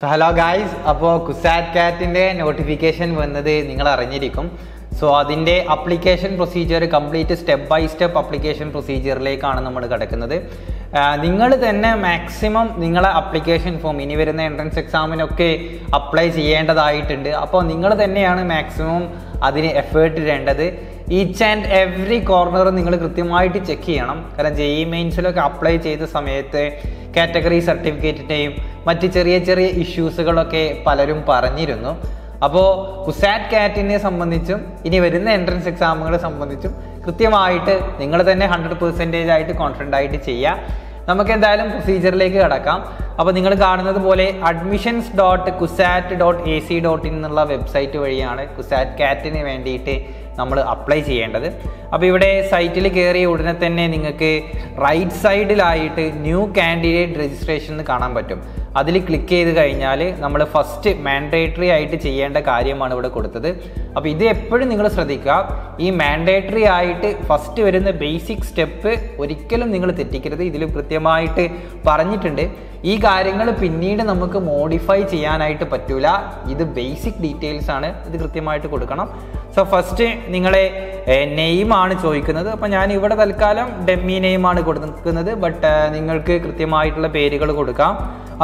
So hello guys, അപ്പോൾ കുസാറ്റ് കാറ്റിന്റെ notification വന്നത് നിങ്ങൾ അറിഞ്ഞിരിക്കും. സോ അതിൻ്റെ application procedure complete step by step application പ്രൊസീജിയറിലേക്കാണ് നമ്മൾ കിടക്കുന്നത്. നിങ്ങൾ തന്നെ മാക്സിമം നിങ്ങളെ അപ്ലിക്കേഷൻ ഫോം ഇനി വരുന്ന എൻട്രൻസ് എക്സാമിനൊക്കെ അപ്ലൈ ചെയ്യേണ്ടതായിട്ടുണ്ട്. അപ്പോൾ നിങ്ങൾ തന്നെയാണ് മാക്സിമം അതിന് എഫേർട്ട് ഇടേണ്ടത്. ഈച്ച് ആൻഡ് എവറി കോർണർ നിങ്ങൾ കൃത്യമായിട്ട് ചെക്ക് ചെയ്യണം. കാരണം JEE മെയിൻസിലൊക്കെ അപ്ലൈ ചെയ്ത സമയത്ത് കാറ്റഗറി സർട്ടിഫിക്കറ്റിൻ്റെയും മറ്റ് ചെറിയ ചെറിയ ഇഷ്യൂസുകളൊക്കെ പലരും പറഞ്ഞിരുന്നു. അപ്പോൾ കുസാറ്റ് കാറ്റിനെ സംബന്ധിച്ചും ഇനി വരുന്ന എൻട്രൻസ് എക്സാമുകളെ സംബന്ധിച്ചും കൃത്യമായിട്ട് നിങ്ങൾ തന്നെ 100% ആയിട്ട് കോൺഫിഡൻ്റ് ആയിട്ട് ചെയ്യുക. നമുക്ക് എന്തായാലും പ്രൊസീജിയറിലേക്ക് കിടക്കാം. അപ്പോൾ നിങ്ങൾ കാണുന്നത് പോലെ admissions.cusat.ac.in എന്നുള്ള വെബ്സൈറ്റ് വഴിയാണ് കുസാറ്റ് കാറ്റിന് വേണ്ടിയിട്ട് നമ്മൾ അപ്ലൈ ചെയ്യേണ്ടത്. അപ്പോൾ ഇവിടെ സൈറ്റിൽ കയറിയ ഉടനെ തന്നെ നിങ്ങൾക്ക് റൈറ്റ് സൈഡിലായിട്ട് ന്യൂ കാൻഡിഡേറ്റ് രജിസ്ട്രേഷൻ എന്ന് കാണാൻ പറ്റും. അതിൽ ക്ലിക്ക് ചെയ്ത് കഴിഞ്ഞാൽ നമ്മൾ ഫസ്റ്റ് മാൻഡേറ്ററി ആയിട്ട് ചെയ്യേണ്ട കാര്യമാണ് ഇവിടെ കൊടുത്തത്. അപ്പോൾ ഇത് എപ്പോഴും നിങ്ങൾ ശ്രദ്ധിക്കുക. ഈ മാൻഡേറ്ററി ആയിട്ട് ഫസ്റ്റ് വരുന്ന ബേസിക് സ്റ്റെപ്പ് ഒരിക്കലും നിങ്ങൾ തെറ്റിക്കരുത്. ഇതിൽ കൃത്യമായിട്ട് പറഞ്ഞിട്ടുണ്ട്. ഈ കാര്യങ്ങൾ പിന്നീട് നമുക്ക് മോഡിഫൈ ചെയ്യാനായിട്ട് പറ്റില്ല. ഇത് ബേസിക് ഡീറ്റെയിൽസ് ആണ്, ഇത് കൃത്യമായിട്ട് കൊടുക്കണം. സോ ഫസ്റ്റ് നിങ്ങളെ നെയിമാണ് ചോദിക്കുന്നത്. അപ്പോൾ ഞാൻ ഇവിടെ തൽക്കാലം ഡെമ്മി നെയിമാണ് കൊടുക്കുന്നത്. ബട്ട് നിങ്ങൾക്ക് കൃത്യമായിട്ടുള്ള പേരുകൾ കൊടുക്കാം.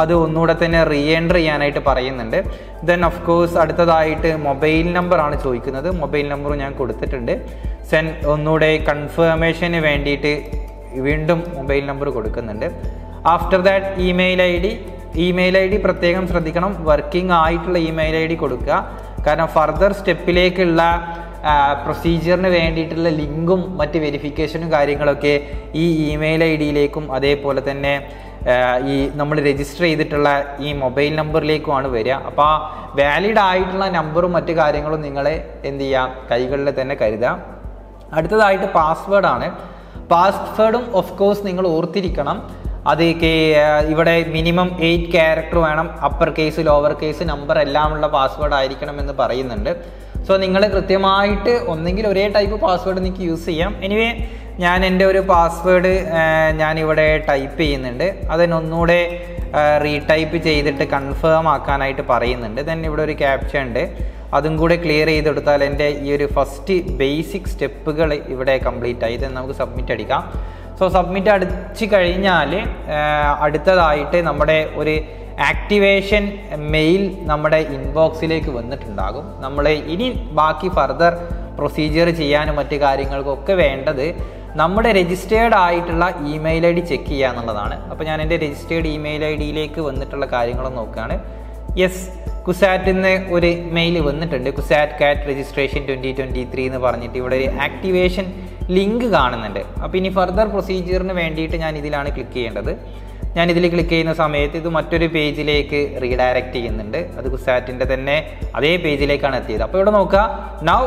അത് ഒന്നുകൂടെ തന്നെ റീ എൻ്റർ ചെയ്യാനായിട്ട് പറയുന്നുണ്ട്. ദെൻ ഓഫ് കോഴ്സ് അടുത്തതായിട്ട് മൊബൈൽ നമ്പറാണ് ചോദിക്കുന്നത്. മൊബൈൽ നമ്പർ ഞാൻ കൊടുത്തിട്ടുണ്ട്. സെൻ ഒന്നുകൂടെ കൺഫേമേഷന് വേണ്ടിയിട്ട് വീണ്ടും മൊബൈൽ നമ്പർ കൊടുക്കുന്നുണ്ട്. After that email I D പ്രത്യേകം ശ്രദ്ധിക്കണം. വർക്കിംഗ് ആയിട്ടുള്ള ഇമെയിൽ ഐ ഡി കൊടുക്കുക. കാരണം ഫർദർ സ്റ്റെപ്പിലേക്കുള്ള പ്രൊസീജിയറിന് വേണ്ടിയിട്ടുള്ള ലിങ്കും മറ്റ് വെരിഫിക്കേഷനും കാര്യങ്ങളൊക്കെ ഈ ഇമെയിൽ ഐ ഡിയിലേക്കും അതേപോലെ തന്നെ ഈ നമ്മൾ രജിസ്റ്റർ ചെയ്തിട്ടുള്ള ഈ മൊബൈൽ നമ്പറിലേക്കുമാണ് വരിക. അപ്പോൾ ആ വാലിഡ് ആയിട്ടുള്ള നമ്പറും മറ്റു കാര്യങ്ങളും നിങ്ങളെ എന്ത് ചെയ്യുക, കൈകളിൽ തന്നെ കരുതാം. അടുത്തതായിട്ട് പാസ്വേഡാണ്. പാസ്വേഡും ഓഫ് കോഴ്സ് നിങ്ങൾ ഓർത്തിരിക്കണം. അത് ഇവിടെ മിനിമം 8 ക്യാരക്ടർ വേണം. Upper case, lower case, number എല്ലാമുള്ള പാസ്വേഡ് ആയിരിക്കണം എന്ന് പറയുന്നുണ്ട്. സോ നിങ്ങൾ കൃത്യമായിട്ട് ഒന്നെങ്കിൽ ഒരേ ടൈപ്പ് പാസ്വേഡ് നിങ്ങൾക്ക് യൂസ് ചെയ്യാം. എനിവേ ഞാൻ എൻ്റെ ഒരു പാസ്വേഡ് ഞാനിവിടെ ടൈപ്പ് ചെയ്യുന്നുണ്ട്. അതിനൊന്നുകൂടെ റീടൈപ്പ് ചെയ്തിട്ട് കൺഫേം ആക്കാനായിട്ട് പറയുന്നുണ്ട്. ദെൻ ഇവിടെ ഒരു ക്യാപ്ച ഉണ്ട്. അതും കൂടെ ക്ലിയർ ചെയ്തെടുത്താൽ എൻ്റെ ഈ ഒരു ഫസ്റ്റ് ബേസിക് സ്റ്റെപ്പുകൾ ഇവിടെ കംപ്ലീറ്റ് ആയി. ദെൻ നമുക്ക് സബ്മിറ്റ് അടിക്കാം. സോ സബ്മിറ്റ് അടിച്ചു കഴിഞ്ഞാൽ അടുത്തതായിട്ട് നമ്മുടെ ഒരു ആക്ടിവേഷൻ മെയിൽ നമ്മുടെ ഇൻബോക്സിലേക്ക് വന്നിട്ടുണ്ടാകും. നമ്മൾ ഇനി ബാക്കി ഫർദർ പ്രൊസീജിയർ ചെയ്യാനും മറ്റു കാര്യങ്ങൾക്കൊക്കെ വേണ്ടത് നമ്മുടെ രജിസ്റ്റേർഡ് ആയിട്ടുള്ള ഇമെയിൽ ഐ ഡി ചെക്ക് ചെയ്യുക എന്നുള്ളതാണ്. അപ്പോൾ ഞാൻ എൻ്റെ രജിസ്റ്റേർഡ് ഇമെയിൽ ഐ ഡിയിലേക്ക് വന്നിട്ടുള്ള കാര്യങ്ങൾ നോക്കുകയാണ്. യെസ്, കുസാറ്റിന്ന് ഒരു മെയിൽ വന്നിട്ടുണ്ട്. കുസാറ്റ് കാറ്റ് രജിസ്ട്രേഷൻ 2023 എന്ന് പറഞ്ഞിട്ട് ഇവിടെ ഒരു ആക്ടിവേഷൻ ലിങ്ക് കാണുന്നുണ്ട്. അപ്പോൾ ഇനി ഫർദർ പ്രൊസീജിയറിന് വേണ്ടിയിട്ട് ഞാൻ ഇതിലാണ് ക്ലിക്ക് ചെയ്യേണ്ടത്. ഞാൻ ഇതിൽ ക്ലിക്ക് ചെയ്യുന്ന സമയത്ത് ഇത് മറ്റൊരു പേജിലേക്ക് റീഡയറക്റ്റ് ചെയ്യുന്നുണ്ട്. അത് കുസാറ്റിൻ്റെ തന്നെ അതേ പേജിലേക്കാണ് എത്തിയത്. അപ്പോൾ ഇവിടെ നോക്കുക, നൗ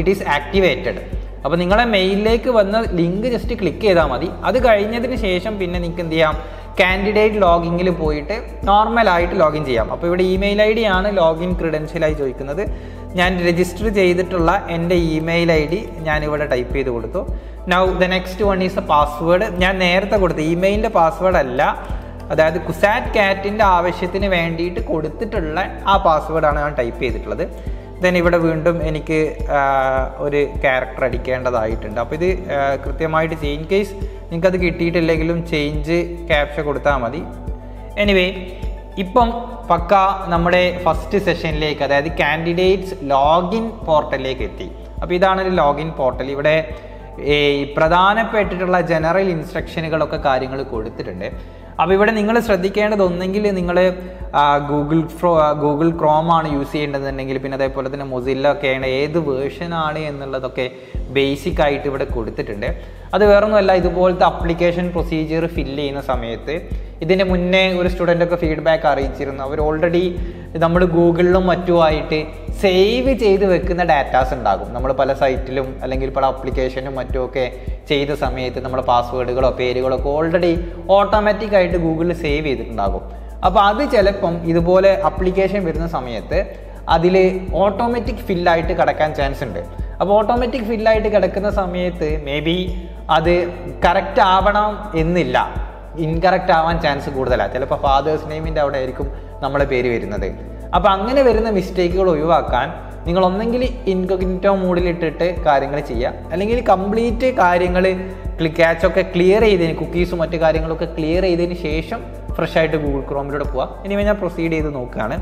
ഇറ്റ് ഈസ് ആക്ടിവേറ്റഡ്. അപ്പോൾ നിങ്ങളെ മെയിലിലേക്ക് വന്ന ലിങ്ക് ജസ്റ്റ് ക്ലിക്ക് ചെയ്താൽ മതി. അത് കഴിഞ്ഞതിന് ശേഷം പിന്നെ നിങ്ങൾക്ക് എന്ത് ചെയ്യാം, കാൻഡിഡേറ്റ് ലോഗിങ്ങിൽ പോയിട്ട് നോർമലായിട്ട് ലോഗിൻ ചെയ്യാം. അപ്പോൾ ഇവിടെ ഇമെയിൽ ഐ ഡി ആണ് ലോഗിൻ ക്രിഡൻഷ്യലായി ചോദിക്കുന്നത്. ഞാൻ രജിസ്റ്റർ ചെയ്തിട്ടുള്ള എൻ്റെ ഇമെയിൽ ഐ ഡി ഞാനിവിടെ ടൈപ്പ് ചെയ്ത് കൊടുത്തു. Now the next one is a password. ഞാൻ നേരത്തെ കൊടുത്ത ഇമെയിലിൻ്റെ പാസ്വേഡ് അല്ല, അതായത് കുസാറ്റ് കാറ്റിൻ്റെ ആവശ്യത്തിന് വേണ്ടിയിട്ട് കൊടുത്തിട്ടുള്ള ആ പാസ്വേഡാണ് ഞാൻ ടൈപ്പ് ചെയ്തിട്ടുള്ളത്. ദെൻ ഇവിടെ വീണ്ടും എനിക്ക് ഒരു ക്യാരക്ടർ അടിക്കേണ്ടതായിട്ടുണ്ട്. അപ്പോൾ ഇത് കൃത്യമായിട്ട് ചെയ്യും. കേസ് നിങ്ങൾക്കത് കിട്ടിയിട്ടില്ലെങ്കിലും ചേഞ്ച് ക്യാപ്ഷ കൊടുത്താൽ മതി. എനിവേ ഇപ്പം പക്ക നമ്മുടെ ഫസ്റ്റ് സെഷനിലേക്ക്, അതായത് കാൻഡിഡേറ്റ്സ് ലോഗിൻ പോർട്ടലിലേക്ക് എത്തി. അപ്പോൾ ഇതാണൊരു ലോഗിൻ പോർട്ടൽ. ഇവിടെ ഈ പ്രധാനപ്പെട്ടിട്ടുള്ള ജനറൽ ഇൻസ്ട്രക്ഷനുകളൊക്കെ കാര്യങ്ങൾ കൊടുത്തിട്ടുണ്ട്. അപ്പോൾ ഇവിടെ നിങ്ങൾ ശ്രദ്ധിക്കേണ്ടത് ഒന്നെങ്കിൽ നിങ്ങൾ ഗൂഗിൾ ക്രോം ആണ് യൂസ് ചെയ്യേണ്ടതെന്നുണ്ടെങ്കിൽ, പിന്നെ അതേപോലെ തന്നെ മൊസില്ല ഒക്കെയാണ്, ഏത് വേർഷനാണ് എന്നുള്ളതൊക്കെ ബേസിക് ആയിട്ട് ഇവിടെ കൊടുത്തിട്ടുണ്ട്. അത് വേറൊന്നുമല്ല, ഇതുപോലത്തെ അപ്ലിക്കേഷൻ പ്രൊസീജിയർ ഫില്ല് ചെയ്യുന്ന സമയത്ത് ഇതിൻ്റെ മുന്നേ ഒരു സ്റ്റുഡൻ്റൊക്കെ ഫീഡ്ബാക്ക് അറിയിച്ചിരുന്നു. അവർ ഓൾറെഡി നമ്മൾ ഗൂഗിളിലും മറ്റുമായിട്ട് സേവ് ചെയ്ത് വെക്കുന്ന ഡാറ്റാസ് ഉണ്ടാകും. നമ്മൾ പല സൈറ്റിലും അല്ലെങ്കിൽ പല അപ്ലിക്കേഷനും മറ്റുമൊക്കെ ചെയ്ത സമയത്ത് നമ്മുടെ പാസ്വേഡുകളോ പേരുകളോ ഒക്കെ ഓൾറെഡി ഓട്ടോമാറ്റിക്കായിട്ട് ഗൂഗിളിൽ സേവ് ചെയ്തിട്ടുണ്ടാകും. അപ്പോൾ അത് ചിലപ്പം ഇതുപോലെ അപ്ലിക്കേഷൻ വരുന്ന സമയത്ത് അതിൽ ഓട്ടോമാറ്റിക് ഫില്ലായിട്ട് കിടക്കാൻ ചാൻസ് ഉണ്ട്. അപ്പോൾ ഓട്ടോമാറ്റിക് ഫില്ലായിട്ട് കിടക്കുന്ന സമയത്ത് മേ ബി അത് കറക്റ്റ് ആവണം എന്നില്ല, ഇൻകറക്റ്റ് ആവാൻ ചാൻസ് കൂടുതലാണ്. ചിലപ്പോൾ ഫാദേഴ്സ് നെയിമിൻ്റെ അവിടെ ആയിരിക്കും നമ്മുടെ പേര് വരുന്നത്. അപ്പോൾ അങ്ങനെ വരുന്ന മിസ്റ്റേക്കുകൾ ഒഴിവാക്കാൻ നിങ്ങളൊന്നെങ്കിൽ ഇൻകോഗ്നിറ്റോ മോഡിലിട്ടിട്ട് കാര്യങ്ങൾ ചെയ്യുക, അല്ലെങ്കിൽ കംപ്ലീറ്റ് കാര്യങ്ങൾ ക്യാച്ചൊക്കെ ക്ലിയർ ചെയ്തതിന് കുക്കീസും മറ്റു കാര്യങ്ങളൊക്കെ ക്ലിയർ ചെയ്തതിന് ശേഷം ഫ്രഷ് ആയിട്ട് ഗൂഗിൾ ക്രോമിലൂടെ പോവുക. ഇനിമേ ഞാൻ പ്രൊസീഡ് ചെയ്ത് നോക്കുകയാണ്.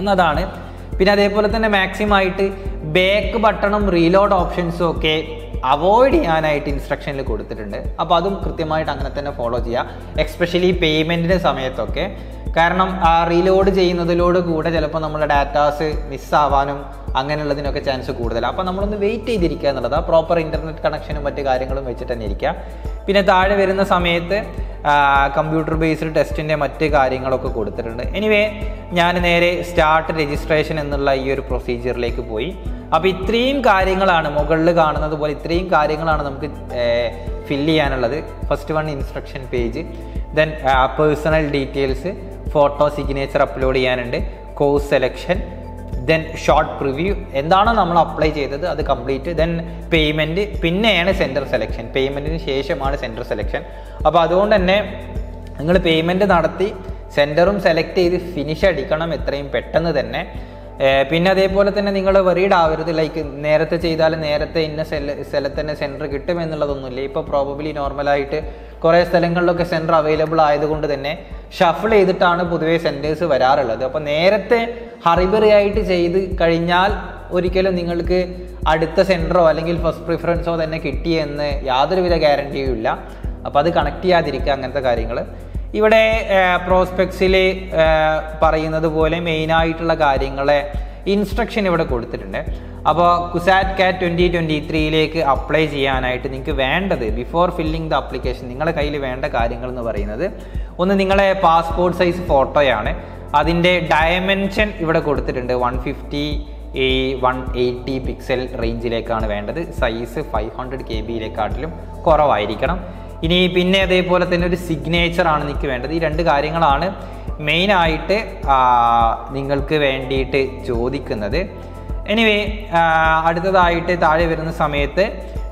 ഒന്നതാണ്. പിന്നെ അതേപോലെ തന്നെ മാക്സിമമായിട്ട് ബാക്ക് ബട്ടണും റീലോഡ് ഓപ്ഷൻസും ഒക്കെ അവോയ്ഡ് ചെയ്യാനായിട്ട് ഇൻസ്ട്രക്ഷനിൽ കൊടുത്തിട്ടുണ്ട്. അപ്പോൾ അതും കൃത്യമായിട്ട് അങ്ങനെ തന്നെ ഫോളോ ചെയ്യുക, എക്സ്പെഷ്യലി പേയ്മെൻറ്റിൻ്റെ സമയത്തൊക്കെ. കാരണം ആ റീലോഡ് ചെയ്യുന്നതിലോട് കൂടെ ചിലപ്പോൾ നമ്മുടെ ഡാറ്റാസ് മിസ്സാവാനും അങ്ങനെയുള്ളതിനൊക്കെ ചാൻസ് കൂടുതലാണ്. അപ്പോൾ നമ്മളൊന്ന് വെയിറ്റ് ചെയ്തിരിക്കുക എന്നുള്ളത്, പ്രോപ്പർ ഇൻ്റർനെറ്റ് കണക്ഷനും മറ്റു കാര്യങ്ങളും വെച്ചിട്ട് തന്നെ ഇരിക്കുക. പിന്നെ താഴെ വരുന്ന സമയത്ത് കമ്പ്യൂട്ടർ ബേസ്ഡ് ടെസ്റ്റിൻ്റെ മറ്റ് കാര്യങ്ങളൊക്കെ കൊടുത്തിട്ടുണ്ട്. എനിവേ ഞാൻ നേരെ സ്റ്റാർട്ട് രജിസ്ട്രേഷൻ എന്നുള്ള ഈ ഒരു പ്രൊസീജിയറിലേക്ക് പോയി. അപ്പോൾ ഇത്രയും കാര്യങ്ങളാണ് മുകളിൽ കാണുന്നത് പോലെ ഇത്രയും കാര്യങ്ങളാണ് നമുക്ക് ഫില്ല് ചെയ്യാനുള്ളത്. First one instruction page, then personal details, photo signature upload ചെയ്യാനുണ്ട്, course selection, then short preview, എന്താണോ നമ്മൾ അപ്ലൈ ചെയ്തത് അത് കംപ്ലീറ്റ്, ദെൻ പേയ്മെൻറ്റ്, പിന്നെയാണ് സെൻറ്റർ സെലക്ഷൻ, പേയ്മെൻറ്റിന് ശേഷമാണ് സെൻറ്റർ സെലക്ഷൻ. അപ്പോൾ അതുകൊണ്ട് തന്നെ നിങ്ങൾ പേയ്മെൻറ്റ് നടത്തി സെൻറ്ററും സെലക്ട് ചെയ്ത് ഫിനിഷ് അടിക്കണം എത്രയും പെട്ടെന്ന് തന്നെ. പിന്നെ അതേപോലെ തന്നെ നിങ്ങൾ വറീഡ് ആവരുത്, ലൈക്ക് നേരത്തെ ചെയ്താൽ നേരത്തെ ഇന്ന സ്ഥലത്ത് തന്നെ സെൻറ്റർ കിട്ടുമെന്നുള്ളതൊന്നുമില്ല. ഇപ്പോൾ പ്രോബബ്ലി നോർമലായിട്ട് കുറേ സ്ഥലങ്ങളിലൊക്കെ സെൻറ്റർ അവൈലബിൾ ആയതുകൊണ്ട് തന്നെ ഷഫിൾ ചെയ്തിട്ടാണ് പൊതുവേ സെൻറ്റേഴ്സ് വരാറുള്ളത്. അപ്പോൾ നേരത്തെ ഹറിബറിയായിട്ട് ചെയ്ത് കഴിഞ്ഞാൽ ഒരിക്കലും നിങ്ങൾക്ക് അടുത്ത സെൻറ്ററോ അല്ലെങ്കിൽ ഫസ്റ്റ് പ്രിഫറൻസോ തന്നെ കിട്ടിയെന്ന് യാതൊരുവിധ ഗ്യാരണ്ടിയും ഇല്ല. അപ്പോൾ അത് കണക്ട് ചെയ്യാതിരിക്കുക അങ്ങനത്തെ കാര്യങ്ങൾ. ഇവിടെ പ്രോസ്പെക്ട്സിൽ പറയുന്നത് പോലെ മെയിനായിട്ടുള്ള കാര്യങ്ങളെ ഇൻസ്ട്രക്ഷൻ ഇവിടെ കൊടുത്തിട്ടുണ്ട്. അപ്പോൾ കുസാറ്റ് കാറ്റ് 2023 അപ്ലൈ ചെയ്യാനായിട്ട് നിങ്ങൾക്ക് വേണ്ടത്, ബിഫോർ ഫില്ലിംഗ് ദ അപ്ലിക്കേഷൻ നിങ്ങളുടെ കയ്യിൽ വേണ്ട കാര്യങ്ങൾ എന്ന് പറയുന്നത്, ഒന്ന് നിങ്ങളെ പാസ്പോർട്ട് സൈസ് ഫോട്ടോയാണ്. അതിൻ്റെ ഡയമെൻഷൻ ഇവിടെ കൊടുത്തിട്ടുണ്ട് 150x180 പിക്സൽ റേഞ്ചിലേക്കാണ് വേണ്ടത്. സൈസ് 500 KBയിലേക്കാട്ടിലും കുറവായിരിക്കണം. ഇനി പിന്നെ അതേപോലെ തന്നെ ഒരു സിഗ്നേച്ചറാണ് നിങ്ങൾക്ക് വേണ്ടത്. ഈ രണ്ട് കാര്യങ്ങളാണ് മെയിനായിട്ട് നിങ്ങൾക്ക് വേണ്ടിയിട്ട് ചോദിക്കുന്നത്. എനിവേ അടുത്തതായിട്ട് താഴെ വരുന്ന സമയത്ത്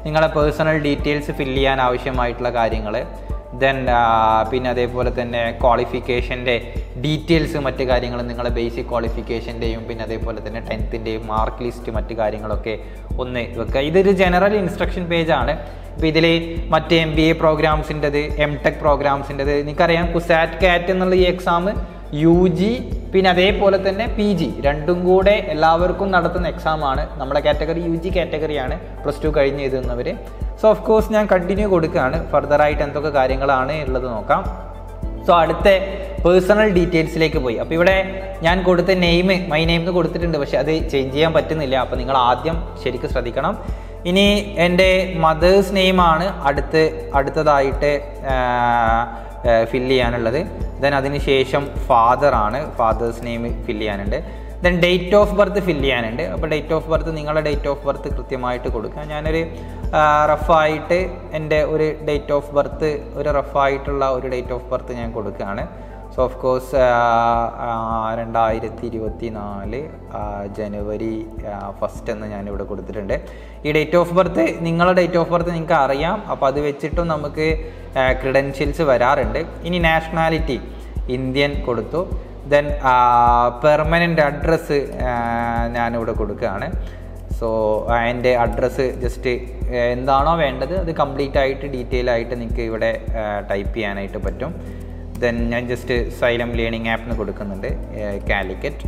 നിങ്ങളുടെ പേഴ്സണൽ ഡീറ്റെയിൽസ് ഫില്ല് ചെയ്യാൻ ആവശ്യമായിട്ടുള്ള കാര്യങ്ങൾ, ദെൻ പിന്നെ അതേപോലെ തന്നെ ക്വാളിഫിക്കേഷൻ്റെ ഡീറ്റെയിൽസ് മറ്റു കാര്യങ്ങൾ, നിങ്ങളുടെ ബേസിക് ക്വാളിഫിക്കേഷൻ്റെയും പിന്നെ അതേപോലെ തന്നെ 10th മാർക്ക് ലിസ്റ്റ് മറ്റു കാര്യങ്ങളൊക്കെ ഒന്ന് വെക്കുക. ഇതൊരു ജനറൽ ഇൻസ്ട്രക്ഷൻ പേജാണ്. അപ്പോൾ ഇതിൽ മറ്റ് MBA പ്രോഗ്രാംസിൻ്റെത്, M.Tech പ്രോഗ്രാംസിൻ്റെത്, നിങ്ങൾക്കറിയാം കുസാറ്റ് കാറ്റ് എന്നുള്ള ഈ എക്സാം UG പിന്നെ അതേപോലെ തന്നെ PG രണ്ടും കൂടെ എല്ലാവർക്കും നടത്തുന്ന എക്സാമാണ്. നമ്മുടെ കാറ്റഗറി UG കാറ്റഗറിയാണ്, +2 കഴിഞ്ഞ് എഴുതുന്നവർ. സോ ഓഫ് കോഴ്സ് ഞാൻ കണ്ടിന്യൂ കൊടുക്കുകയാണ്, ഫർദറായിട്ട് എന്തൊക്കെ കാര്യങ്ങളാണ് ഉള്ളത് നോക്കാം. സോ അടുത്ത പേഴ്സണൽ ഡീറ്റെയിൽസിലേക്ക് പോയി. അപ്പോൾ ഇവിടെ ഞാൻ കൊടുത്ത നെയിം മൈ നെയിം എന്ന് കൊടുത്തിട്ടുണ്ട്, പക്ഷേ അത് ചേഞ്ച് ചെയ്യാൻ പറ്റുന്നില്ല. അപ്പോൾ നിങ്ങൾ ആദ്യം ശരിക്കും ശ്രദ്ധിക്കണം. ഇനി എൻ്റെ മദേഴ്സ് നെയിമാണ് അടുത്തതായിട്ട് ഫില്ല് ചെയ്യാനുള്ളത്. ദെൻ അതിന് ശേഷം ഫാദറാണ്, ഫാദേഴ്സ് നെയിം ഫില്ല് ചെയ്യാനുണ്ട്. Then date of birth fill ചെയ്യാനുണ്ട്. അപ്പോൾ ഡേറ്റ് ഓഫ് ബർത്ത് നിങ്ങളുടെ ഡേറ്റ് ഓഫ് ബർത്ത് കൃത്യമായിട്ട് കൊടുക്കുക. ഞാനൊരു റഫായിട്ട് എൻ്റെ ഒരു ഡേറ്റ് ഓഫ് ബർത്ത്, ഒരു റഫായിട്ടുള്ള ഒരു ഡേറ്റ് ഓഫ് ബർത്ത് ഞാൻ കൊടുക്കുകയാണ്. സോ ഓഫ് കോഴ്സ് 2024 ജനുവരി 1 എന്ന് ഞാനിവിടെ കൊടുത്തിട്ടുണ്ട്. ഈ ഡേറ്റ് ഓഫ് ബർത്ത് നിങ്ങളുടെ ഡേറ്റ് ഓഫ് ബർത്ത് നിങ്ങൾക്ക് അറിയാം, അപ്പോൾ അത് വെച്ചിട്ടും നമുക്ക് ക്രിഡൻഷ്യൽസ് വരാറുണ്ട്. ഇനി നാഷണാലിറ്റി ഇന്ത്യൻ കൊടുത്തു. ദെൻ പെർമനൻ്റ് അഡ്രസ്സ് ഞാനിവിടെ കൊടുക്കുകയാണ്. സോ എൻ്റെ അഡ്രസ്സ് ജസ്റ്റ് എന്താണോ വേണ്ടത് അത് കംപ്ലീറ്റായിട്ട് ഡീറ്റെയിൽ ആയിട്ട് നിങ്ങൾക്ക് ഇവിടെ ടൈപ്പ് ചെയ്യാനായിട്ട് പറ്റും. ദെൻ ഞാൻ ജസ്റ്റ് സൈലം ലേണിംഗ് ആപ്പിന് കൊടുക്കുന്നുണ്ട് കാലിക്കറ്റ്.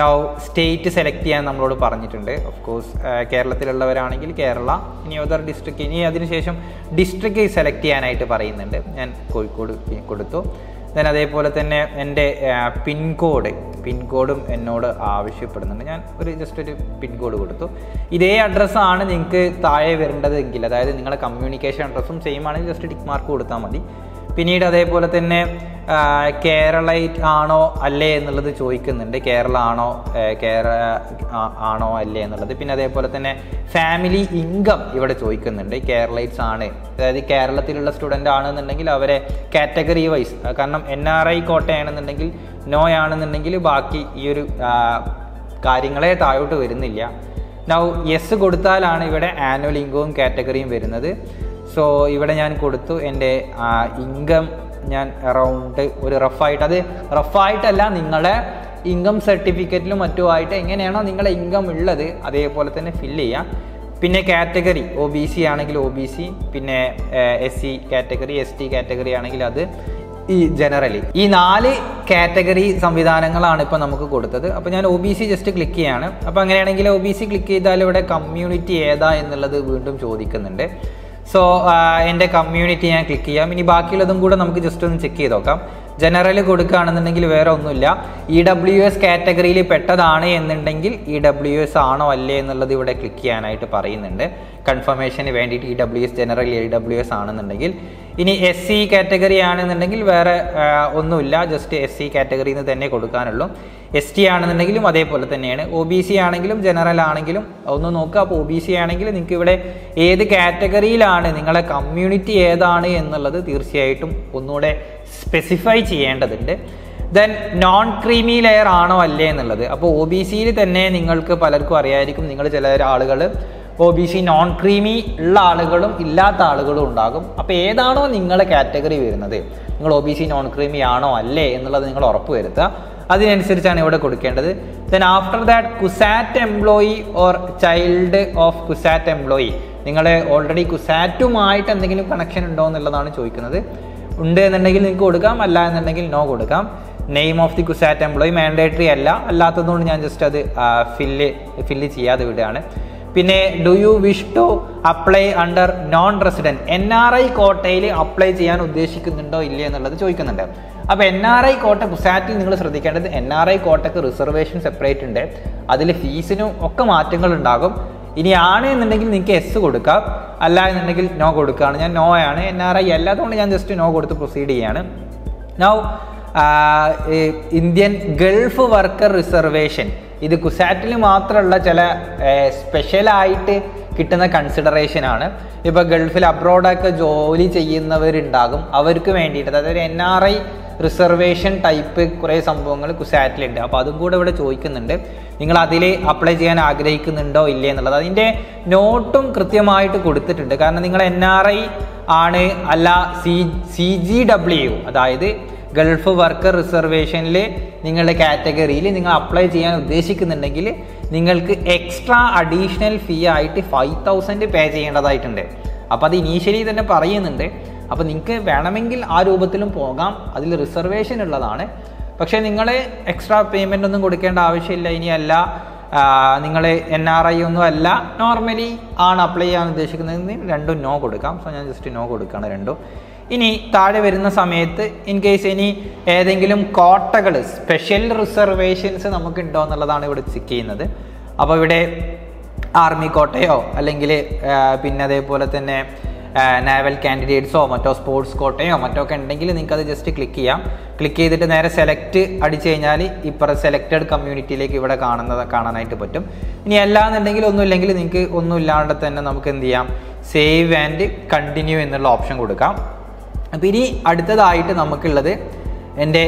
നൗ സ്റ്റേറ്റ് സെലക്ട് ചെയ്യാൻ നമ്മളോട് പറഞ്ഞിട്ടുണ്ട്. ഓഫ് കോഴ്സ് കേരളത്തിലുള്ളവരാണെങ്കിൽ കേരള, ഇനി അതർ ഡിസ്ട്രിക്റ്റ്, ഇനി അതിനുശേഷം ഡിസ്ട്രിക്റ്റ് സെലക്ട് ചെയ്യാനായിട്ട് പറയുന്നുണ്ട്. ഞാൻ കോഴിക്കോട് കൊടുത്തു. ദെൻ അതേപോലെ തന്നെ എൻ്റെ പിൻകോഡും എന്നോട് ആവശ്യപ്പെടുന്നുണ്ട്. ഞാൻ ജസ്റ്റ് ഒരു പിൻകോഡ് കൊടുത്തു. ഇതേ അഡ്രസ്സാണ് നിങ്ങൾക്ക് താഴെ വരേണ്ടതെങ്കിൽ, അതായത് നിങ്ങളുടെ കമ്മ്യൂണിക്കേഷൻ അഡ്രസ്സും സെയിം ആണെങ്കിൽ ജസ്റ്റ് ടിക്ക് മാർക്ക് കൊടുത്താൽ മതി. പിന്നീട് അതേപോലെ തന്നെ കേരളൈറ്റ് ആണോ അല്ലേ എന്നുള്ളത് ചോദിക്കുന്നുണ്ട്, കേരള ആണോ അല്ലേ എന്നുള്ളത്. പിന്നെ അതേപോലെ തന്നെ ഫാമിലി ഇൻകം ഇവിടെ ചോദിക്കുന്നുണ്ട്, കേരളൈറ്റ്സ് ആണ്, അതായത് കേരളത്തിലുള്ള സ്റ്റുഡൻ്റ് ആണെന്നുണ്ടെങ്കിൽ അവരെ കാറ്റഗറി വൈസ്, കാരണം NRI കോട്ടയാണെന്നുണ്ടെങ്കിൽ നോ ആണെന്നുണ്ടെങ്കിൽ ബാക്കി ഈ ഒരു കാര്യങ്ങളെ താഴോട്ട് വരുന്നില്ല. നൗ യെസ് കൊടുത്താലാണ് ഇവിടെ ആനുവൽ ഇൻകവും കാറ്റഗറിയും വരുന്നത്. സോ ഇവിടെ ഞാൻ കൊടുത്തു എൻ്റെ ഇൻകം ഞാൻ അറൗണ്ട് ഒരു റഫായിട്ട്, അത് റഫായിട്ടല്ല, നിങ്ങളുടെ ഇൻകം സർട്ടിഫിക്കറ്റിലും മറ്റുമായിട്ട് എങ്ങനെയാണോ നിങ്ങളുടെ ഇൻകം ഉള്ളത് അതേപോലെ തന്നെ ഫില്ല് ചെയ്യാം. പിന്നെ കാറ്റഗറി ഒ ബി സി ആണെങ്കിൽ ഒ ബി സി, പിന്നെ S C category, S T category ആണെങ്കിൽ അത്, ഈ ജനറലി ഈ 4 കാറ്റഗറി സംവിധാനങ്ങളാണ് ഇപ്പോൾ നമുക്ക് കൊടുത്തത്. അപ്പോൾ ഞാൻ O B C just click ചെയ്യാണ്. അപ്പോൾ അങ്ങനെയാണെങ്കിൽ ഒ ബി സി ക്ലിക്ക് ചെയ്താൽ ഇവിടെ കമ്മ്യൂണിറ്റി ഏതാ എന്നുള്ളത് വീണ്ടും ചോദിക്കുന്നുണ്ട്. സോ എൻ്റെ കമ്മ്യൂണിറ്റി ഞാൻ ക്ലിക്ക് ചെയ്യാം. ഇനി ബാക്കിയുള്ളതും കൂടെ നമുക്ക് ജസ്റ്റ് ഒന്ന് ചെക്ക് ചെയ്ത് നോക്കാം. ജനറൽ കൊടുക്കുകയാണെന്നുണ്ടെങ്കിൽ വേറെ ഒന്നുമില്ല. ഇ ഡബ്ല്യു എസ് കാറ്റഗറിയിൽ പെട്ടതാണ് എന്നുണ്ടെങ്കിൽ ഇ ഡബ്ല്യു എസ് ആണോ അല്ലേ എന്നുള്ളത് ഇവിടെ ക്ലിക്ക് ചെയ്യാനായിട്ട് പറയുന്നുണ്ട്. കൺഫർമേഷന് വേണ്ടിയിട്ട് E W S general E W S ആണെന്നുണ്ടെങ്കിൽ. ഇനി എസ് സി കാറ്റഗറി ആണെന്നുണ്ടെങ്കിൽ വേറെ ഒന്നുമില്ല, ജസ്റ്റ് എസ് സി കാറ്റഗറിയിൽ നിന്ന് തന്നെ കൊടുക്കാനുള്ളൂ. എസ് ടി ആണെന്നുണ്ടെങ്കിലും അതേപോലെ തന്നെയാണ്. ഒ ബി സി ആണെങ്കിലും ജനറൽ ആണെങ്കിലും ഒന്ന് നോക്കുക. അപ്പോൾ ഒ ബി സി ആണെങ്കിൽ നിങ്ങൾക്ക് ഇവിടെ ഏത് കാറ്റഗറിയിലാണ് നിങ്ങളെ കമ്മ്യൂണിറ്റി ഏതാണ് എന്നുള്ളത് തീർച്ചയായിട്ടും ഒന്നുകൂടെ സ്പെസിഫൈ ചെയ്യേണ്ടതുണ്ട്. ദെൻ നോൺ ക്രീമി ലെയർ ആണോ അല്ലേ എന്നുള്ളത്. അപ്പോൾ ഒ ബി സിയിൽ തന്നെ നിങ്ങൾക്ക് പലർക്കും അറിയായിരിക്കും, നിങ്ങൾ ചില ആളുകൾ O B C non creamy ഉള്ള ആളുകളും ഇല്ലാത്ത ആളുകളും ഉണ്ടാകും. അപ്പോൾ ഏതാണോ നിങ്ങളുടെ കാറ്റഗറി വരുന്നത്, നിങ്ങൾ O B C non creamy ആണോ അല്ലേ എന്നുള്ളത് നിങ്ങൾ ഉറപ്പുവരുത്തുക. അതിനനുസരിച്ചാണ് ഇവിടെ കൊടുക്കേണ്ടത്. Then after that CUSAT employee or child of CUSAT employee, നിങ്ങൾ ഓൾറെഡി കുസാറ്റുമായിട്ട് എന്തെങ്കിലും കണക്ഷൻ ഉണ്ടോ എന്നുള്ളതാണ് ചോദിക്കുന്നത്. ഉണ്ട് എന്നുണ്ടെങ്കിൽ നിങ്ങൾക്ക് കൊടുക്കാം, അല്ല എന്നുണ്ടെങ്കിൽ നോ കൊടുക്കാം. Name of the CUSAT employee mandatory അല്ല, അല്ലാത്തതുകൊണ്ട് ഞാൻ ജസ്റ്റ് അത് ഫില്ല് ചെയ്യാതെ വിടുകയാണ്. പിന്നെ do you wish to apply under non resident, N R I കോട്ടയിൽ അപ്ലൈ ചെയ്യാൻ ഉദ്ദേശിക്കുന്നുണ്ടോ ഇല്ലേ എന്നുള്ളത് ചോദിക്കുന്നുണ്ട്. അപ്പോൾ എൻ ആർ ഐ കോട്ട കുസാറ്റിൽ നിങ്ങൾ ശ്രദ്ധിക്കേണ്ടത്, എൻ ആർ ഐ കോട്ടയ്ക്ക് റിസർവേഷൻ സെപ്പറേറ്റ് ഉണ്ട്, അതിൽ ഫീസിനും ഒക്കെ മാറ്റങ്ങൾ ഉണ്ടാകും. ഇനി ആണ് എന്നുണ്ടെങ്കിൽ നിങ്ങൾക്ക് എസ് കൊടുക്കാം, അല്ല എന്നുണ്ടെങ്കിൽ നോ കൊടുക്കുകയാണ്. ഞാൻ നോ ആണ്, എൻ ആർ ഐ അല്ലാത്തതുകൊണ്ട് ഞാൻ ജസ്റ്റ് നോ കൊടുത്ത് പ്രൊസീഡ് ചെയ്യാണ്. Now Indian gulf worker reservation, ഇത് കുസാറ്റിൽ മാത്രമുള്ള ചില സ്പെഷ്യലായിട്ട് കിട്ടുന്ന കൺസിഡറേഷനാണ്. ഇപ്പോൾ ഗൾഫിൽ അബ്രോഡൊക്കെ ജോലി ചെയ്യുന്നവരുണ്ടാകും, അവർക്ക് വേണ്ടിയിട്ട് അതായത് N R I reservation type കുറേ സംഭവങ്ങൾ കുസാറ്റിലുണ്ട്. അപ്പോൾ അതും കൂടെ ഇവിടെ ചോദിക്കുന്നുണ്ട്, നിങ്ങൾ അതിൽ അപ്ലൈ ചെയ്യാൻ ആഗ്രഹിക്കുന്നുണ്ടോ ഇല്ലേ എന്നുള്ളത്. അതിൻ്റെ നോട്ടും കൃത്യമായിട്ട് കൊടുത്തിട്ടുണ്ട്. കാരണം നിങ്ങൾ എൻ ആർ ഐ ആണ് അല്ല സി ജി ഡബ്ല്യു, അതായത് ഗൾഫ് വർക്കർ റിസർവേഷനിൽ നിങ്ങളുടെ കാറ്റഗറിയിൽ നിങ്ങൾ അപ്ലൈ ചെയ്യാൻ ഉദ്ദേശിക്കുന്നുണ്ടെങ്കിൽ നിങ്ങൾക്ക് എക്സ്ട്രാ അഡീഷണൽ ഫീ ആയിട്ട് 5000 പേ ചെയ്യേണ്ടതായിട്ടുണ്ട്. അപ്പോൾ അത് ഇനീഷ്യലി തന്നെ പറയുന്നുണ്ട്. അപ്പോൾ നിങ്ങൾക്ക് വേണമെങ്കിൽ ആ രൂപത്തിലും പോകാം, അതിൽ റിസർവേഷൻ ഉള്ളതാണ്. പക്ഷേ നിങ്ങൾ എക്സ്ട്രാ പേയ്മെൻ്റ് ഒന്നും കൊടുക്കേണ്ട ആവശ്യമില്ല. ഇനിയല്ല നിങ്ങൾ എൻ ആർ ഐ ഒന്നും അല്ല, നോർമലി ആണ് അപ്ലൈ ചെയ്യാൻ ഉദ്ദേശിക്കുന്നതെങ്കിൽ രണ്ടും നോ കൊടുക്കാം. സോ ഞാൻ ജസ്റ്റ് നോ കൊടുക്കുകയാണ് രണ്ടും. ഇനി താഴെ വരുന്ന സമയത്ത് ഇൻ കേസ് ഇനി ഏതെങ്കിലും കോട്ടകൾ സ്പെഷ്യൽ റിസർവേഷൻസ് നമുക്കുണ്ടോ എന്നുള്ളതാണ് ഇവിടെ ചെക്ക് ചെയ്യുന്നത്. അപ്പോൾ ഇവിടെ ആർമി കോട്ടയോ അല്ലെങ്കിൽ പിന്നെ അതേപോലെ തന്നെ നാവൽ കാൻഡിഡേറ്റ്സോ മറ്റോ സ്പോർട്സ് കോട്ടയോ മറ്റോ ഒക്കെ ഉണ്ടെങ്കിൽ നിങ്ങൾക്കത് ജസ്റ്റ് ക്ലിക്ക് ചെയ്യാം. ക്ലിക്ക് ചെയ്തിട്ട് നേരെ സെലക്ട് അടിച്ചു കഴിഞ്ഞാൽ ഇപ്പുറം സെലക്റ്റഡ് കമ്മ്യൂണിറ്റിയിലേക്ക് ഇവിടെ കാണാനായിട്ട് പറ്റും. ഇനി അല്ലാന്നുണ്ടെങ്കിൽ ഒന്നുമില്ലെങ്കിൽ നിങ്ങൾക്ക് ഒന്നുമില്ലാണ്ട് തന്നെ നമുക്ക് എന്ത് ചെയ്യാം, സേവ് ആൻഡ് കണ്ടിന്യൂ എന്നുള്ള ഓപ്ഷൻ കൊടുക്കാം. അപ്പോൾ ഇനി അടുത്തതായിട്ട് നമുക്കുള്ളത് എൻ്റെ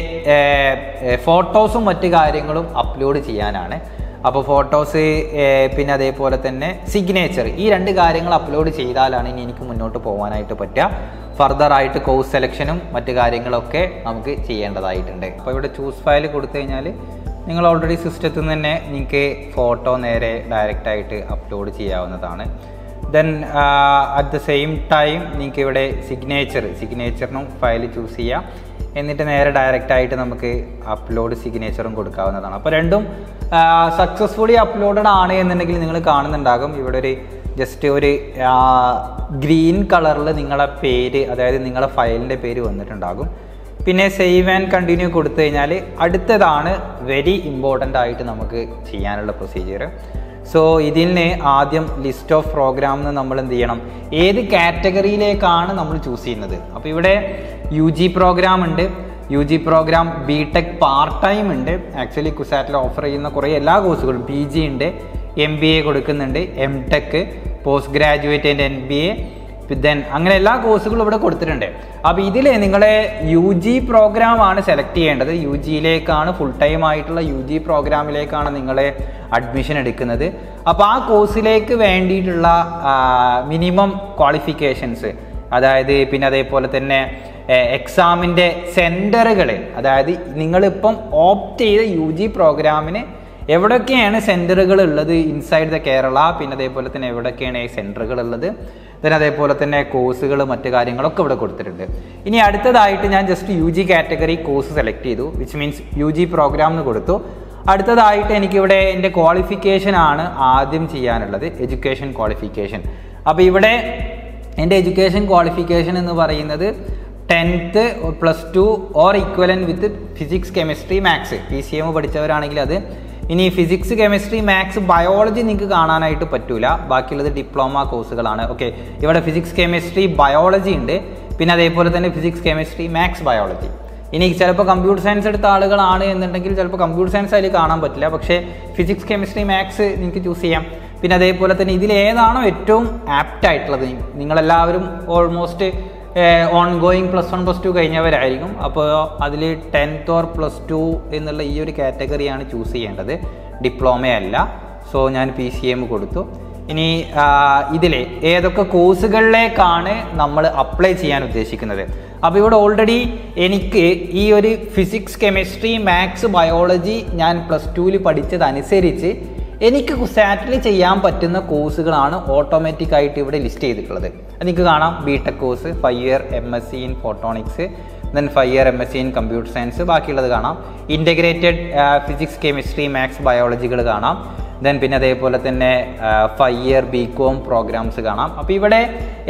ഫോട്ടോസും മറ്റു കാര്യങ്ങളും അപ്ലോഡ് ചെയ്യാനാണ്. അപ്പോൾ ഫോട്ടോസ് പിന്നെ അതേപോലെ തന്നെ സിഗ്നേച്ചർ, ഈ 2 കാര്യങ്ങൾ അപ്ലോഡ് ചെയ്താലാണ് ഇനി എനിക്ക് മുന്നോട്ട് പോകാനായിട്ട് പറ്റുക. ഫർദറായിട്ട് കോഴ്സ് സെലക്ഷനും മറ്റു കാര്യങ്ങളൊക്കെ നമുക്ക് ചെയ്യേണ്ടതായിട്ടുണ്ട്. അപ്പോൾ ഇവിടെ ചൂസ് ഫയൽ കൊടുത്തു കഴിഞ്ഞാൽ നിങ്ങൾ ഓൾറെഡി സിസ്റ്റത്തിൽ നിന്ന് തന്നെ നിങ്ങൾക്ക് ഫോട്ടോ നേരെ ഡയറക്റ്റായിട്ട് അപ്ലോഡ് ചെയ്യാവുന്നതാണ്. Then at the same time നിങ്ങൾക്ക് ഇവിടെ സിഗ്നേച്ചറിനും ഫയൽ ചൂസ് ചെയ്യാം. എന്നിട്ട് നേരെ ഡയറക്റ്റായിട്ട് നമുക്ക് അപ്ലോഡ് സിഗ്നേച്ചറും കൊടുക്കാവുന്നതാണ്. അപ്പോൾ രണ്ടും സക്സസ്ഫുള്ളി അപ്ലോഡഡ് ആണ് എന്നുണ്ടെങ്കിൽ നിങ്ങൾ കാണുന്നുണ്ടാകും ഇവിടെ ഒരു ജസ്റ്റ് ഒരു ഗ്രീൻ കളറിൽ നിങ്ങളുടെ പേര്, അതായത് നിങ്ങളുടെ ഫയലിൻ്റെ പേര് വന്നിട്ടുണ്ടാകും. പിന്നെ സേവ് ആൻഡ് കണ്ടിന്യൂ കൊടുത്തു കഴിഞ്ഞാൽ അടുത്തതാണ് വെരി ഇമ്പോർട്ടൻ്റ് ആയിട്ട് നമുക്ക് ചെയ്യാനുള്ള പ്രൊസീജിയർ. സോ ഇതിന് ആദ്യം ലിസ്റ്റ് ഓഫ് പ്രോഗ്രാമിന് നമ്മൾ എന്ത് ചെയ്യണം, ഏത് കാറ്റഗറിയിലേക്കാണ് നമ്മൾ ചൂസ് ചെയ്യുന്നത്. അപ്പോൾ ഇവിടെ U G program BTech part time ഉണ്ട്. ആക്ച്വലി കുസാറ്റിൽ ഓഫർ ചെയ്യുന്ന കുറേ എല്ലാ കോഴ്സുകളും, പി ജി ഉണ്ട്, MBA കൊടുക്കുന്നുണ്ട്, MTech, post graduate and MBA, then അങ്ങനെ എല്ലാ കോഴ്സുകളും ഇവിടെ കൊടുത്തിട്ടുണ്ട്. അപ്പോൾ ഇതിൽ നിങ്ങളെ UG പ്രോഗ്രാമാണ് സെലക്ട് ചെയ്യേണ്ടത്. UG-യിലേക്കാണ് ഫുൾ ടൈം ആയിട്ടുള്ള UG പ്രോഗ്രാമിലേക്കാണ് നിങ്ങളെ അഡ്മിഷൻ എടുക്കുന്നത്. അപ്പോൾ ആ കോഴ്സിലേക്ക് വേണ്ടിയിട്ടുള്ള മിനിമം ക്വാളിഫിക്കേഷൻസ്, അതായത് പിന്നെ അതേപോലെ തന്നെ എക്സാമിൻ്റെ സെൻറ്ററുകളിൽ, അതായത് നിങ്ങളിപ്പം ഓപ്റ്റ് ചെയ്ത യു ജി പ്രോഗ്രാമിന് എവിടെയൊക്കെയാണ് സെൻറ്ററുകൾ ഉള്ളത് ഇൻസൈഡ് ദ കേരള, പിന്നെ അതേപോലെ തന്നെ എവിടെയൊക്കെയാണ് ഈ സെൻറ്ററുകൾ ഉള്ളത്, പിന്നെ അതേപോലെ തന്നെ കോഴ്സുകൾ മറ്റു കാര്യങ്ങളൊക്കെ ഇവിടെ കൊടുത്തിട്ടുണ്ട്. ഇനി അടുത്തതായിട്ട് ഞാൻ just U G category course select ചെയ്തു, വിച്ച് മീൻസ് യു ജി പ്രോഗ്രാമിന് കൊടുത്തു. അടുത്തതായിട്ട് എനിക്കിവിടെ എൻ്റെ ക്വാളിഫിക്കേഷനാണ് ആദ്യം ചെയ്യാനുള്ളത്, എഡ്യൂക്കേഷൻ ക്വാളിഫിക്കേഷൻ. അപ്പോൾ ഇവിടെ എൻ്റെ എഡ്യൂക്കേഷൻ ക്വാളിഫിക്കേഷൻ എന്ന് പറയുന്നത് 10th plus two or equivalent with physics chemistry maths, P C M പഠിച്ചവരാണെങ്കിൽ അത്. ഇനി ഫിസിക്സ് കെമിസ്ട്രി മാത്സ് ബയോളജി നിങ്ങൾക്ക് കാണാനായിട്ട് പറ്റൂല, ബാക്കിയുള്ളത് ഡിപ്ലോമ കോഴ്സുകളാണ്. ഓക്കെ, ഇവിടെ ഫിസിക്സ് കെമിസ്ട്രി ബയോളജി ഉണ്ട്, പിന്നെ അതേപോലെ തന്നെ ഫിസിക്സ് കെമിസ്ട്രി മാത്സ് ബയോളജി. ഇനി ചിലപ്പോൾ കമ്പ്യൂട്ടർ സയൻസ് എടുത്ത ആളുകളാണ് എന്നുണ്ടെങ്കിൽ ചിലപ്പോൾ കമ്പ്യൂട്ടർ സയൻസ് അതിൽ കാണാൻ പറ്റില്ല, പക്ഷേ ഫിസിക്സ് കെമിസ്ട്രി മാത്സ് നിങ്ങൾക്ക് ചൂസ് ചെയ്യാം. പിന്നെ അതേപോലെ തന്നെ ഇതിലേതാണോ ഏറ്റവും ആപ്റ്റായിട്ടുള്ളത്, നിങ്ങളെല്ലാവരും almost on going plus one plus two കഴിഞ്ഞവരായിരിക്കും, അപ്പോൾ അതിൽ 10th ഓർ പ്ലസ് ടു എന്നുള്ള ഈ ഒരു കാറ്റഗറിയാണ് ചൂസ് ചെയ്യേണ്ടത്, ഡിപ്ലോമയല്ല. സോ ഞാൻ പി സി എം കൊടുത്തു. ഇനി ഇതിലെ ഏതൊക്കെ കോഴ്സുകളിലേക്കാണ് നമ്മൾ അപ്ലൈ ചെയ്യാൻ ഉദ്ദേശിക്കുന്നത്? അപ്പോൾ ഇവിടെ ഓൾറെഡി എനിക്ക് ഈ ഒരു ഫിസിക്സ് കെമിസ്ട്രി മാത്സ് ബയോളജി ഞാൻ പ്ലസ് ടുവിൽ പഠിച്ചതനുസരിച്ച് എനിക്ക് കുസാറ്റിൽ ചെയ്യാൻ പറ്റുന്ന കോഴ്സുകളാണ് ഓട്ടോമാറ്റിക്കായിട്ട് ഇവിടെ ലിസ്റ്റ് ചെയ്തിട്ടുള്ളത്. നിങ്ങൾക്ക് കാണാം, B tech course, 5 year MSc in photonics, then 5 year MSc in computer science, ബാക്കിയുള്ളത് കാണാം. ഇൻ്റഗ്രേറ്റഡ് ഫിസിക്സ് കെമിസ്ട്രി മാത്സ് ബയോളജികൾ കാണാം. ദെൻ പിന്നെ അതേപോലെ തന്നെ 5 year BCom പ്രോഗ്രാംസ് കാണാം. അപ്പോൾ ഇവിടെ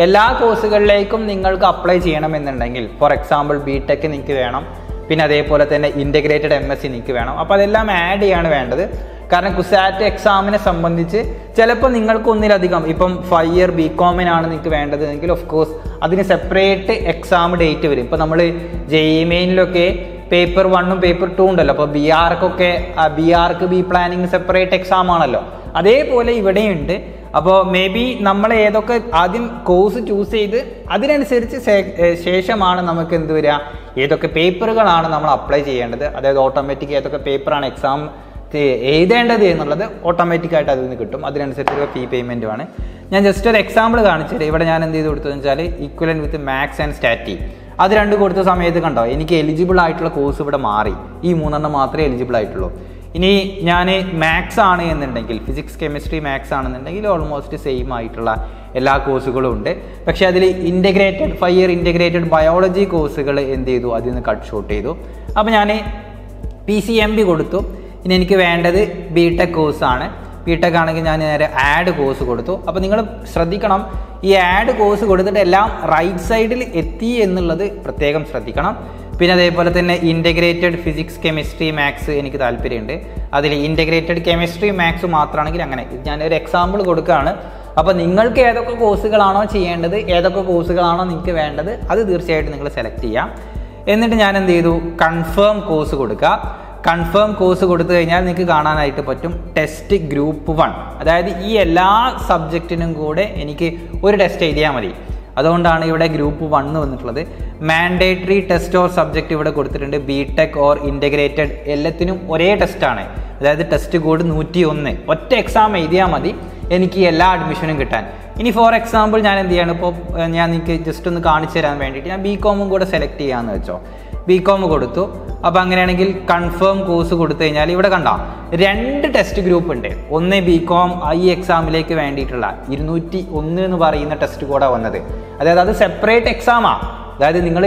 എല്ലാ കോഴ്സുകളിലേക്കും നിങ്ങൾക്ക് അപ്ലൈ ചെയ്യണമെന്നുണ്ടെങ്കിൽ ഫോർ എക്സാമ്പിൾ ബി ടെക് നിങ്ങൾക്ക് വേണം, പിന്നെ അതേപോലെ തന്നെ ഇൻ്റഗ്രേറ്റഡ് MSc നിങ്ങൾക്ക് വേണം. അപ്പോൾ അതെല്ലാം ആഡ് ചെയ്യാണ് വേണ്ടത്, കാരണം കുസാറ്റ് എക്സാമിനെ സംബന്ധിച്ച് ചിലപ്പോൾ നിങ്ങൾക്ക് ഒന്നിലധികം, ഇപ്പം 5 year BComനാണ് നിങ്ങൾക്ക് വേണ്ടതെങ്കിൽ ഓഫ് കോഴ്സ് അതിന് സെപ്പറേറ്റ് എക്സാം ഡേറ്റ് വരും. ഇപ്പോൾ നമ്മൾ JEE മെയിനിലൊക്കെ പേപ്പർ 1 ഉം പേപ്പർ 2 ഉണ്ടല്ലോ, അപ്പോൾ BRക്ക് ബി പ്ലാനിങ് സെപ്പറേറ്റ് എക്സാം ആണല്ലോ, അതേപോലെ ഇവിടെയുണ്ട്. അപ്പോൾ മേ ബി നമ്മൾ ഏതൊക്കെ ആദ്യം കോഴ്സ് ചൂസ് ചെയ്ത് അതിനനുസരിച്ച് ശേഷമാണ് നമുക്ക് എന്ത് വരിക, ഏതൊക്കെ പേപ്പറുകളാണ് നമ്മൾ അപ്ലൈ ചെയ്യേണ്ടത്, അതായത് ഓട്ടോമാറ്റിക് ഏതൊക്കെ പേപ്പറാണ് എക്സാം എഴുതേണ്ടത് എന്നുള്ളത് ഓട്ടോമാറ്റിക്കായിട്ട് അതിൽ നിന്ന് കിട്ടും. അതിനനുസരിച്ചുള്ള ഫീ പേയ്മെൻറ്റുമാണ്. ഞാൻ ജസ്റ്റ് ഒരു എക്സാമ്പിൾ കാണിച്ചത്. ഇവിടെ ഞാൻ എന്ത് ചെയ്ത് കൊടുത്തതെന്ന് വെച്ചാൽ ഈക്വലൻ വിത്ത് മാത്സ് ആൻഡ് സ്റ്റാറ്റി, അത് രണ്ട് കൊടുത്ത സമയത്ത് കണ്ടോ എനിക്ക് എലിജിബിൾ ആയിട്ടുള്ള കോഴ്സ് ഇവിടെ മാറി, ഈ 3 മാത്രമേ എലിജിബിൾ ആയിട്ടുള്ളൂ. ഇനി ഞാൻ മാത്സ് ആണ് എന്നുണ്ടെങ്കിൽ, ഫിസിക്സ് കെമിസ്ട്രി മാത്സ് ആണെന്നുണ്ടെങ്കിൽ ഓൾമോസ്റ്റ് സെയിം ആയിട്ടുള്ള എല്ലാ കോഴ്സുകളും ഉണ്ട്, പക്ഷേ അതിൽ ഇൻ്റഗ്രേറ്റഡ് 5 year ഇൻ്റഗ്രേറ്റഡ് ബയോളജി കോഴ്സുകൾ എന്ത് ചെയ്തു, അതിൽ നിന്ന് കട്ട് ഷോട്ട് ചെയ്തു. അപ്പോൾ ഞാൻ PCMB കൊടുത്തു. ഇനി എനിക്ക് വേണ്ടത് ബി ടെക് കോഴ്സാണ്. ബി ടെക് ആണെങ്കിൽ ഞാൻ നേരെ ആഡ് കോഴ്സ് കൊടുത്തു. അപ്പോൾ നിങ്ങൾ ശ്രദ്ധിക്കണം, ഈ ആഡ് കോഴ്സ് കൊടുത്തിട്ട് എല്ലാം റൈറ്റ് സൈഡിൽ എത്തി എന്നുള്ളത് പ്രത്യേകം ശ്രദ്ധിക്കണം. പിന്നെ അതേപോലെ തന്നെ ഇൻ്റഗ്രേറ്റഡ് ഫിസിക്സ് കെമിസ്ട്രി മാത്സ് എനിക്ക് താല്പര്യമുണ്ട്, അതിൽ ഇൻ്റഗ്രേറ്റഡ് കെമിസ്ട്രി മാത്സ് മാത്രമാണെങ്കിൽ അങ്ങനെ ഞാനൊരു എക്സാമ്പിൾ കൊടുക്കുകയാണ്. അപ്പോൾ നിങ്ങൾക്ക് ഏതൊക്കെ കോഴ്സുകളാണോ ചെയ്യേണ്ടത്, ഏതൊക്കെ കോഴ്സുകളാണോ നിങ്ങൾക്ക് വേണ്ടത്, അത് തീർച്ചയായിട്ടും നിങ്ങൾ സെലക്ട് ചെയ്യാം. എന്നിട്ട് ഞാൻ എന്ത് ചെയ്തു, കൺഫേം കോഴ്സ് കൊടുക്കുക. കൺഫേം കോഴ്സ് കൊടുത്തു കഴിഞ്ഞാൽ നിങ്ങൾക്ക് കാണാനായിട്ട് പറ്റും ടെസ്റ്റ് ഗ്രൂപ്പ് 1, അതായത് ഈ എല്ലാ സബ്ജക്റ്റിനും കൂടെ എനിക്ക് ഒരു ടെസ്റ്റ് എഴുതിയാൽ മതി, അതുകൊണ്ടാണ് ഇവിടെ ഗ്രൂപ്പ് 1 വന്നിട്ടുള്ളത്. മാൻഡേറ്ററി ടെസ്റ്റ് ഓർ സബ്ജക്റ്റ് ഇവിടെ കൊടുത്തിട്ടുണ്ട്, ബി ടെക് ഓർ ഇൻ്റഗ്രേറ്റഡ് എല്ലാത്തിനും ഒരേ ടെസ്റ്റാണ്, അതായത് ടെസ്റ്റ് കോഡ് 101, ഒറ്റ എക്സാം എഴുതിയാൽ മതി എനിക്ക് എല്ലാ അഡ്മിഷനും കിട്ടാൻ. ഇനി ഫോർ എക്സാമ്പിൾ ഞാൻ എന്ത് ചെയ്യാണ്, ഇപ്പോൾ ഞാൻ എനിക്ക് ജസ്റ്റ് ഒന്ന് കാണിച്ചു തരാൻ വേണ്ടിയിട്ട് ഞാൻ BCom കൂടെ സെലക്ട് ചെയ്യാമെന്ന് വെച്ചോ, BCom കൊടുത്തു. അപ്പോൾ അങ്ങനെയാണെങ്കിൽ കൺഫേം കോഴ്സ് കൊടുത്തു കഴിഞ്ഞാൽ ഇവിടെ കണ്ടോ 2 ടെസ്റ്റ് ഗ്രൂപ്പ് ഉണ്ട്. ഒന്ന് BCom ഈ എക്സാമിലേക്ക് വേണ്ടിയിട്ടുള്ള 201 എന്ന് പറയുന്ന ടെസ്റ്റ് കൂടെ വന്നത്, അതായത് അത് സെപ്പറേറ്റ് എക്സാമാണ്, അതായത് നിങ്ങൾ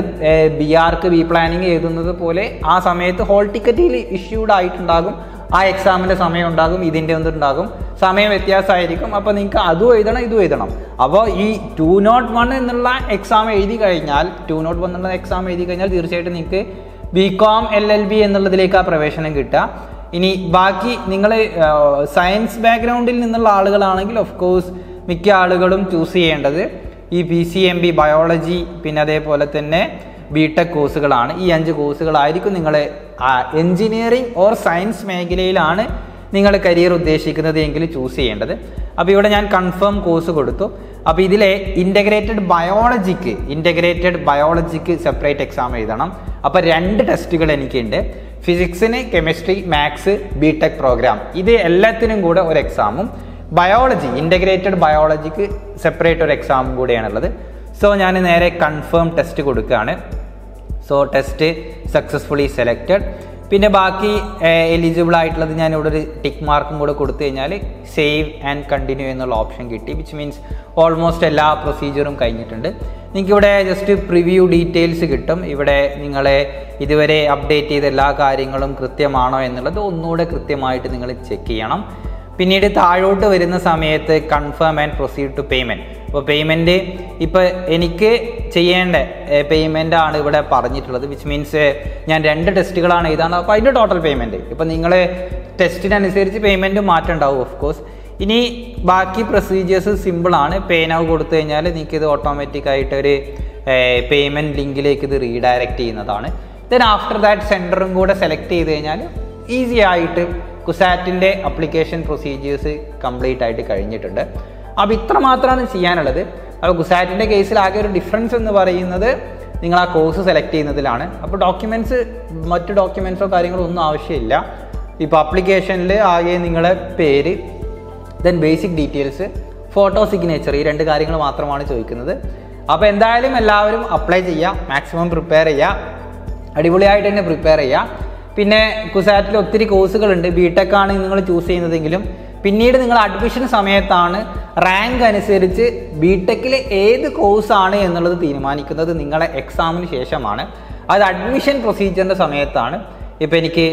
BRക്ക് ബി പ്ലാനിങ് എഴുതുന്നത് പോലെ ആ സമയത്ത് ഹോൾ ടിക്കറ്റിൽ ഇഷ്യൂഡ് ആയിട്ടുണ്ടാകും, ആ എക്സാമിൻ്റെ സമയം ഉണ്ടാകും, ഇതിൻ്റെ ഒന്നുണ്ടാകും, സമയം വ്യത്യാസമായിരിക്കും. അപ്പോൾ നിങ്ങൾക്ക് അതും എഴുതണം ഇതും എഴുതണം. അപ്പോൾ ഈ 201 എന്നുള്ള എക്സാം എഴുതി കഴിഞ്ഞാൽ 201 എന്നുള്ള എക്സാം എഴുതി കഴിഞ്ഞാൽ തീർച്ചയായിട്ടും നിങ്ങൾക്ക് BCom LLB എന്നുള്ളതിലേക്ക് ആ പ്രവേശനം കിട്ടുക. ഇനി ബാക്കി നിങ്ങൾ സയൻസ് ബാക്ക്ഗ്രൗണ്ടിൽ നിന്നുള്ള ആളുകളാണെങ്കിൽ ഓഫ് കോഴ്സ് മിക്ക ആളുകളും ചൂസ് ചെയ്യേണ്ടത് ഈ PCMB ബയോളജി, പിന്നെ അതേപോലെ തന്നെ BTech കോഴ്സുകളാണ്. ഈ 5 കോഴ്സുകളായിരിക്കും നിങ്ങൾ എൻജിനീയറിംഗ് ഓർ സയൻസ് മേഖലയിലാണ് നിങ്ങൾ കരിയർ ഉദ്ദേശിക്കുന്നത് എങ്കിൽ ചൂസ് ചെയ്യേണ്ടത്. അപ്പോൾ ഇവിടെ ഞാൻ കൺഫേം കോഴ്സ് കൊടുത്തു. അപ്പോൾ ഇതിലെ ഇൻ്റഗ്രേറ്റഡ് ബയോളജിക്ക് സെപ്പറേറ്റ് എക്സാം എഴുതണം. അപ്പോൾ 2 ടെസ്റ്റുകൾ എനിക്കുണ്ട്, ഫിസിക്സിന് കെമിസ്ട്രി മാത്സ് BTech പ്രോഗ്രാം ഇത് എല്ലാത്തിനും കൂടെ ഒരു എക്സാമും, ബയോളജി ഇൻ്റഗ്രേറ്റഡ് ബയോളജിക്ക് സെപ്പറേറ്റ് ഒരു എക്സാമും കൂടെയാണുള്ളത്. സോ ഞാൻ നേരെ കൺഫേം ടെസ്റ്റ് കൊടുക്കുകയാണ്. So test successfully selected. പിന്നെ ബാക്കി എലിജിബിൾ ആയിട്ടുള്ളത് ഞാനിവിടെ ഒരു ടിക്ക് മാർക്കും കൂടെ കൊടുത്തു കഴിഞ്ഞാൽ സേവ് ആൻഡ് കണ്ടിന്യൂ എന്നുള്ള ഓപ്ഷൻ കിട്ടി. വിച്ച് മീൻസ് ഓൾമോസ്റ്റ് എല്ലാ പ്രൊസീജിയറും കഴിഞ്ഞിട്ടുണ്ട്. നിങ്ങൾക്കിവിടെ ജസ്റ്റ് പ്രിവ്യൂ ഡീറ്റെയിൽസ് കിട്ടും. ഇവിടെ നിങ്ങളെ ഇതുവരെ അപ്ഡേറ്റ് ചെയ്ത എല്ലാ കാര്യങ്ങളും കൃത്യമാണോ എന്നുള്ളത് ഒന്നുകൂടെ കൃത്യമായിട്ട് നിങ്ങൾ ചെക്ക് ചെയ്യണം. പിന്നീട് താഴോട്ട് വരുന്ന സമയത്ത് confirm and proceed to payment. അപ്പോൾ പേയ്മെൻറ്റ് ഇപ്പോൾ എനിക്ക് ചെയ്യേണ്ട പേയ്മെൻറ്റാണ് ഇവിടെ പറഞ്ഞിട്ടുള്ളത്. വിച്ച് മീൻസ് ഞാൻ 2 ടെസ്റ്റുകളാണ് എഴുതാൻ, അപ്പോൾ അതിൻ്റെ ടോട്ടൽ പേയ്മെൻറ്റ് ഇപ്പോൾ നിങ്ങൾ ടെസ്റ്റിനനുസരിച്ച് പേയ്മെൻറ്റ് മാറ്റം ഉണ്ടാവും ഓഫ് കോഴ്സ്. ഇനി ബാക്കി പ്രൊസീജിയേഴ്സ് സിമ്പിളാണ്. പേനാവ് കൊടുത്തു കഴിഞ്ഞാൽ നിങ്ങൾക്കിത് ഓട്ടോമാറ്റിക്കായിട്ടൊരു പേയ്മെൻറ്റ് ലിങ്കിലേക്ക് ഇത് റീഡയറക്റ്റ് ചെയ്യുന്നതാണ്. ദെൻ ആഫ്റ്റർ ദാറ്റ് സെൻറ്ററും കൂടെ സെലക്ട് ചെയ്ത് കഴിഞ്ഞാൽ ഈസി ആയിട്ട് കുസാറ്റിൻ്റെ അപ്ലിക്കേഷൻ പ്രൊസീജിയേഴ്സ് കംപ്ലീറ്റ് ആയിട്ട് കഴിഞ്ഞിട്ടുണ്ട്. അപ്പോൾ ഇത്ര മാത്രമാണ് ചെയ്യാനുള്ളത്. അപ്പോൾ കുസാറ്റിൻ്റെ കേസിൽ ആകെ ഒരു ഡിഫറൻസ് എന്ന് പറയുന്നത് നിങ്ങൾ ആ കോഴ്സ് സെലക്ട് ചെയ്യുന്നതിലാണ്. അപ്പോൾ ഡോക്യുമെൻറ്റ്സ് മറ്റ് ഡോക്യുമെൻറ്റ്സോ കാര്യങ്ങളോ ഒന്നും ആവശ്യമില്ല. ഇപ്പോൾ അപ്ലിക്കേഷനിൽ ആകെ നിങ്ങളെ പേര്, then basic details, photo, signature, ഈ 2 കാര്യങ്ങൾ മാത്രമാണ് ചോദിക്കുന്നത്. അപ്പോൾ എന്തായാലും എല്ലാവരും അപ്ലൈ ചെയ്യുക, മാക്സിമം പ്രിപ്പയർ ചെയ്യുക, അടിപൊളിയായിട്ട് തന്നെ പ്രിപ്പയർ ചെയ്യുക. പിന്നെ കുസാറ്റിൽ ഒത്തിരി കോഴ്സുകളുണ്ട്. ബിടെക് ആണ് നിങ്ങൾ ചൂസ് ചെയ്യുന്നതെങ്കിലും പിന്നീട് നിങ്ങൾ അഡ്മിഷൻ സമയത്താണ് റാങ്ക് അനുസരിച്ച് ബിടെക്കിൽ ഏത് കോഴ്സാണ് എന്നുള്ളത് തീരുമാനിക്കുന്നത് നിങ്ങളുടെ എക്സാമിന് ശേഷമാണ്. അത് അഡ്മിഷൻ പ്രൊസീജിയറിൻ്റെ സമയത്താണ്. ഇപ്പോൾ എനിക്ക്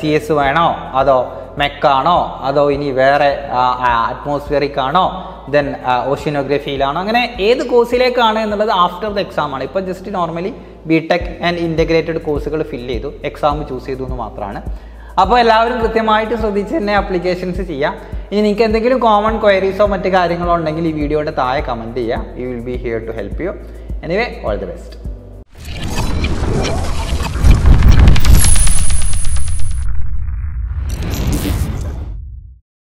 CS വേണോ, അതോ മെക്കാണോ, അതോ ഇനി വേറെ അറ്റ്മോസ്ഫിയറിക് ആണോ, ദെൻ ഓഷ്യനോഗ്രഫിയിലാണോ, അങ്ങനെ ഏത് കോഴ്സിലേക്കാണ് എന്നുള്ളത് ആഫ്റ്റർ ദ എക്സാമാണ്. ഇപ്പോൾ just normally BTech and integrated കോഴ്സുകൾ ഫില്ല് ചെയ്തു, എക്സാം ചൂസ് ചെയ്തു എന്ന് മാത്രമാണ്. അപ്പോൾ എല്ലാവരും കൃത്യമായിട്ട് ശ്രദ്ധിച്ച് തന്നെ അപ്ലിക്കേഷൻസ് ചെയ്യാം. ഇനി നിങ്ങൾക്ക് എന്തെങ്കിലും കോമൺ ക്വയറീസോ മറ്റു കാര്യങ്ങളോ ഉണ്ടെങ്കിൽ ഈ വീഡിയോയുടെ താഴെ കമൻറ്റ് ചെയ്യുക. You will be here to help you. Anyway, all the best.